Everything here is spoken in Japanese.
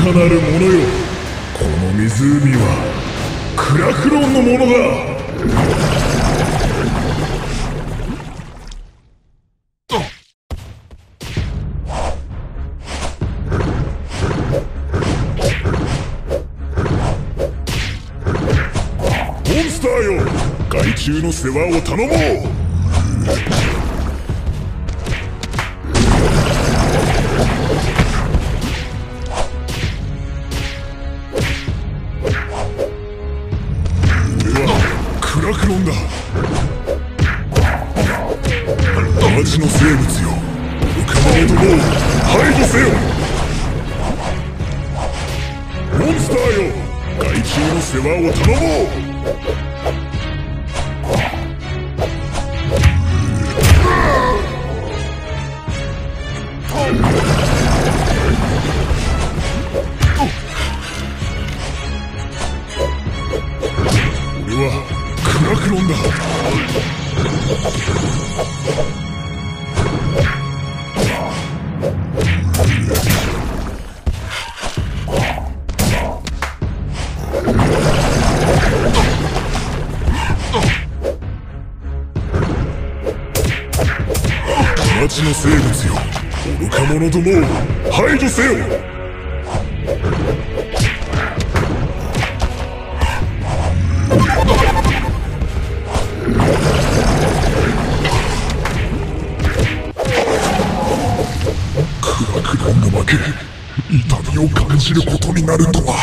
かなるものよ。この湖はクラクロンのものだ。モンスターよ、害虫の世話を頼もう。ども排除せよ。クラクロンが負け、痛みを感じることになるとは。